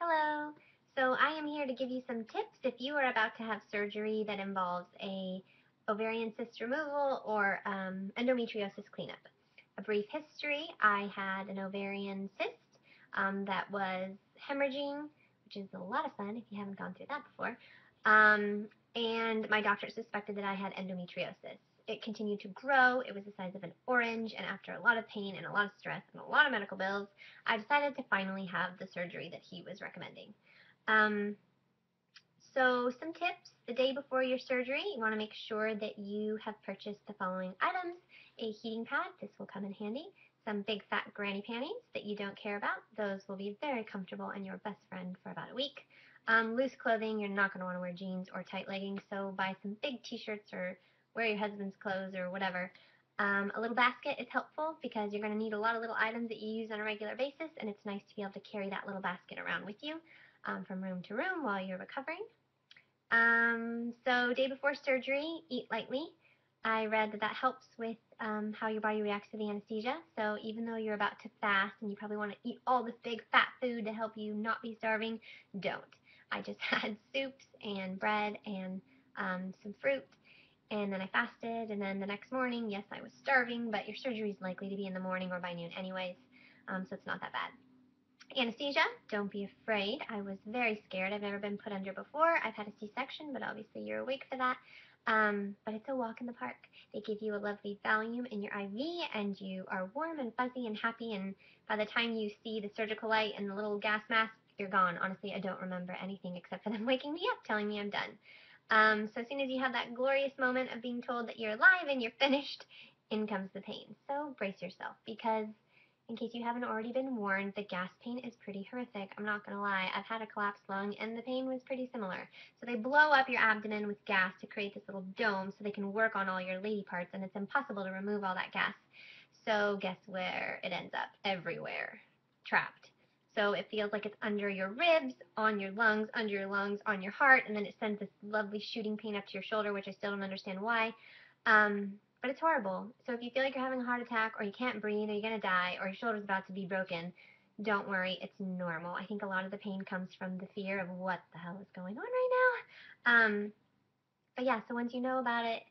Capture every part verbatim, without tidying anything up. Hello. So I am here to give you some tips if you are about to have surgery that involves a ovarian cyst removal or um, endometriosis cleanup. A brief history: I had an ovarian cyst um, that was hemorrhaging, which is a lot of fun if you haven't gone through that before, um, and my doctor suspected that I had endometriosis. It continued to grow. It was the size of an orange, and after a lot of pain and a lot of stress and a lot of medical bills, I decided to finally have the surgery that he was recommending. Um, so some tips: the day before your surgery, you want to make sure that you have purchased the following items: a heating pad, this will come in handy, some big fat granny panties that you don't care about, those will be very comfortable and your best friend for about a week, um, loose clothing, you're not going to want to wear jeans or tight leggings, so buy some big t-shirts or wear your husband's clothes or whatever. Um, a little basket is helpful because you're going to need a lot of little items that you use on a regular basis, and it's nice to be able to carry that little basket around with you um, from room to room while you're recovering. Um, so day before surgery, eat lightly. I read that that helps with um, how your body reacts to the anesthesia, so even though you're about to fast and you probably want to eat all this big fat food to help you not be starving, don't. I just had soups and bread and um, some fruit. And then I fasted, and then the next morning, yes, I was starving, but your surgery is likely to be in the morning or by noon anyways, um, so it's not that bad. Anesthesia, don't be afraid. I was very scared. I've never been put under before. I've had a C-section, but obviously you're awake for that. Um, but it's a walk in the park. They give you a lovely Valium in your I V, and you are warm and fuzzy and happy, and by the time you see the surgical light and the little gas mask, you're gone. Honestly, I don't remember anything except for them waking me up, telling me I'm done. Um, so as soon as you have that glorious moment of being told that you're alive and you're finished, in comes the pain. So brace yourself, because in case you haven't already been warned, the gas pain is pretty horrific. I'm not going to lie. I've had a collapsed lung and the pain was pretty similar. So they blow up your abdomen with gas to create this little dome so they can work on all your lady parts, and it's impossible to remove all that gas. So guess where it ends up? Everywhere. Trapped. So it feels like it's under your ribs, on your lungs, under your lungs, on your heart, and then it sends this lovely shooting pain up to your shoulder, which I still don't understand why. Um, but it's horrible. So if you feel like you're having a heart attack, or you can't breathe, or you're going to die, or your shoulder's about to be broken, don't worry, it's normal. I think a lot of the pain comes from the fear of what the hell is going on right now. Um, but yeah, so once you know about it,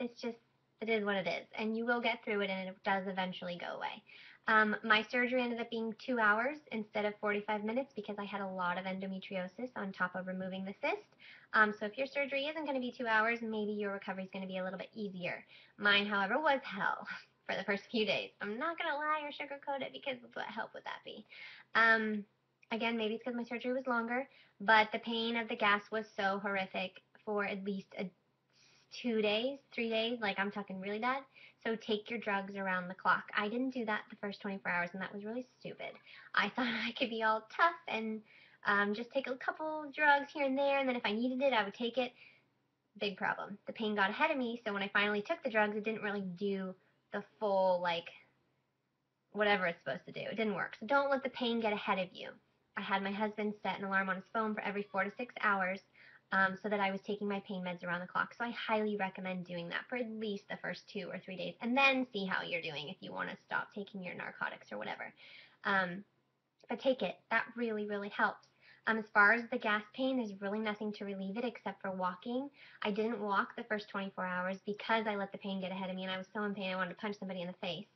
it's just, it is what it is, and you will get through it, and it does eventually go away. Um, my surgery ended up being two hours instead of forty-five minutes because I had a lot of endometriosis on top of removing the cyst. Um, so if your surgery isn't going to be two hours, maybe your recovery is going to be a little bit easier. Mine, however, was hell for the first few days. I'm not going to lie or sugarcoat it, because what help would that be? Um, again, maybe it's because my surgery was longer, but the pain of the gas was so horrific for at least a two days, three days, like I'm talking really bad. So take your drugs around the clock. I didn't do that the first twenty-four hours, and that was really stupid. I thought I could be all tough and um, just take a couple drugs here and there, and then if I needed it, I would take it. Big problem. The pain got ahead of me, so when I finally took the drugs, it didn't really do the full, like, whatever it's supposed to do. It didn't work. So don't let the pain get ahead of you. I had my husband set an alarm on his phone for every four to six hours. Um, so that I was taking my pain meds around the clock. So I highly recommend doing that for at least the first two or three days, and then see how you're doing if you want to stop taking your narcotics or whatever. Um, but take it. That really, really helps. Um, as far as the gas pain, there's really nothing to relieve it except for walking. I didn't walk the first twenty-four hours because I let the pain get ahead of me, and I was so in pain I wanted to punch somebody in the face.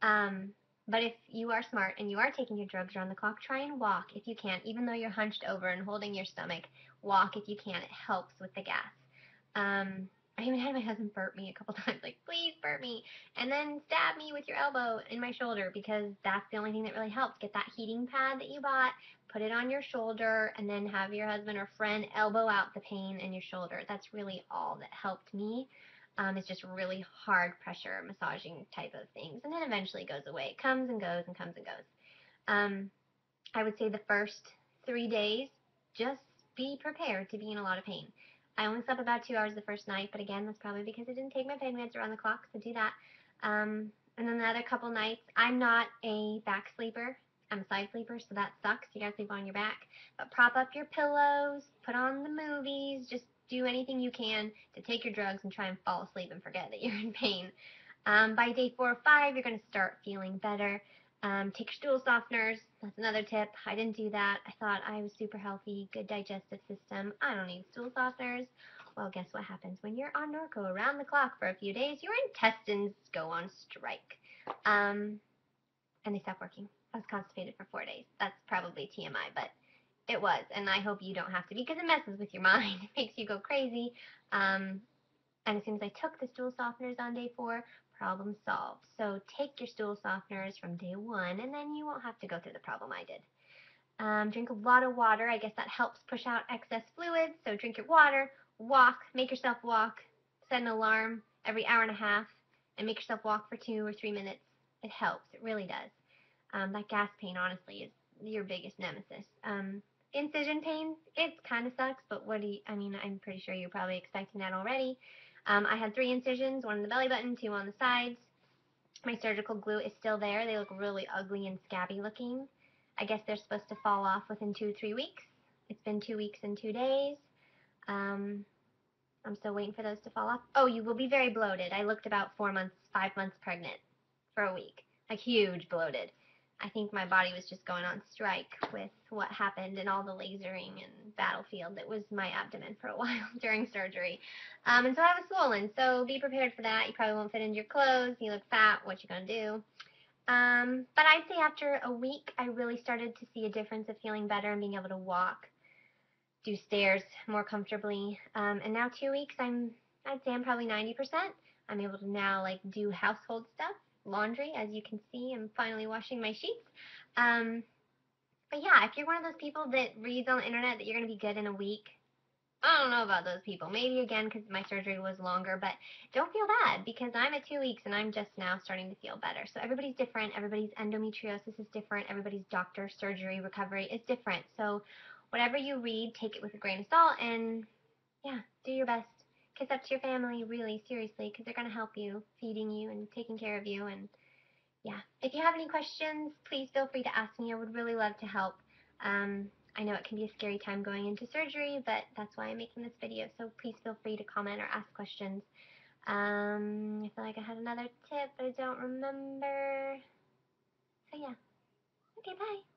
Um, But if you are smart and you are taking your drugs around the clock, try and walk if you can. Even though you're hunched over and holding your stomach, walk if you can. It helps with the gas. Um, I even had my husband burp me a couple times, like, please burp me, and then stab me with your elbow in my shoulder, because that's the only thing that really helps. Get that heating pad that you bought, put it on your shoulder, and then have your husband or friend elbow out the pain in your shoulder. That's really all that helped me. Um, it's just really hard pressure massaging type of things, and then eventually goes away. It comes and goes and comes and goes. Um, I would say the first three days, just be prepared to be in a lot of pain. I only slept about two hours the first night, but again, that's probably because I didn't take my pain meds around the clock, so do that. Um, and then the other couple nights, I'm not a back sleeper. I'm a side sleeper, so that sucks. You gotta sleep on your back. But prop up your pillows, put on the movies, just do anything you can to take your drugs and try and fall asleep and forget that you're in pain. Um, by day four or five, you're going to start feeling better. Um, take your stool softeners. That's another tip. I didn't do that. I thought I was super healthy, good digestive system. I don't need stool softeners. Well, guess what happens when you're on Norco around the clock for a few days? Your intestines go on strike. Um, and they stop working. I was constipated for four days. That's probably T M I, but it was. And I hope you don't have to, because it messes with your mind. It makes you go crazy. Um, and as soon as I took the stool softeners on day four, problem solved. So take your stool softeners from day one, and then you won't have to go through the problem I did. Um, drink a lot of water. I guess that helps push out excess fluids. So drink your water, walk, make yourself walk, set an alarm every hour and a half, and make yourself walk for two or three minutes. It helps. It really does. Um, that gas pain, honestly, is your biggest nemesis. Um, incision pain, it kind of sucks, but what do you, I mean, I'm pretty sure you're probably expecting that already. Um, I had three incisions, one in the belly button, two on the sides. My surgical glute is still there. They look really ugly and scabby looking. I guess they're supposed to fall off within two, three weeks. It's been two weeks and two days. Um, I'm still waiting for those to fall off. Oh, you will be very bloated. I looked about four months, five months pregnant for a week. Like huge bloated. I think my body was just going on strike with what happened and all the lasering and battlefield that was my abdomen for a while during surgery. Um, and so I was swollen, so be prepared for that. You probably won't fit into your clothes. You look fat. What you gonna do? Um, but I'd say after a week, I really started to see a difference of feeling better and being able to walk, do stairs more comfortably. Um, and now two weeks, I'm, I'd say I'm probably ninety percent. I'm able to now, like, do household stuff. Laundry, as you can see, I'm finally washing my sheets. Um, but yeah, if you're one of those people that reads on the internet that you're going to be good in a week, I don't know about those people. Maybe again because my surgery was longer, but don't feel bad because I'm at two weeks and I'm just now starting to feel better. So everybody's different. Everybody's endometriosis is different. Everybody's doctor, surgery, recovery is different. So whatever you read, take it with a grain of salt and yeah, do your best. Kiss up to your family, really, seriously, because they're going to help you, feeding you and taking care of you. And, yeah, if you have any questions, please feel free to ask me. I would really love to help. Um, I know it can be a scary time going into surgery, but that's why I'm making this video. So please feel free to comment or ask questions. Um, I feel like I had another tip, but I don't remember. So, yeah. Okay, bye.